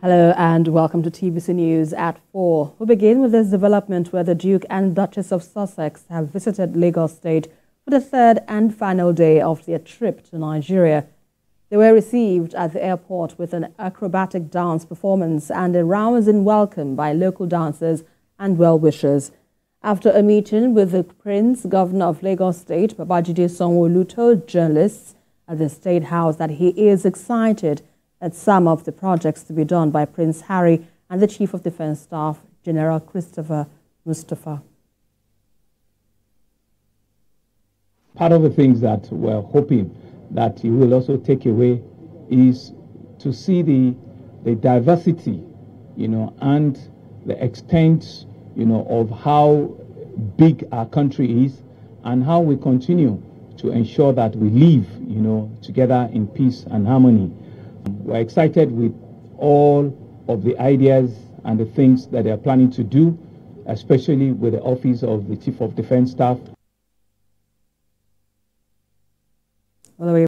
Hello and welcome to TVC News at 4. We'll begin with this development where the Duke and Duchess of Sussex have visited Lagos State for the third and final day of their trip to Nigeria. They were received at the airport with an acrobatic dance performance and a rousing welcome by local dancers and well-wishers. After a meeting with the Prince, Governor of Lagos State, Babajide Sanwo-Olu told journalists at the State House that he is excited at some of the projects to be done by Prince Harry and the Chief of Defence Staff, General Christopher Musa. Part of the things that we're hoping that you will also take away is to see the diversity, and the extent, of how big our country is and how we continue to ensure that we live, together in peace and harmony. We're excited with all of the ideas and the things that they are planning to do, especially with the Office of the Chief of Defence Staff.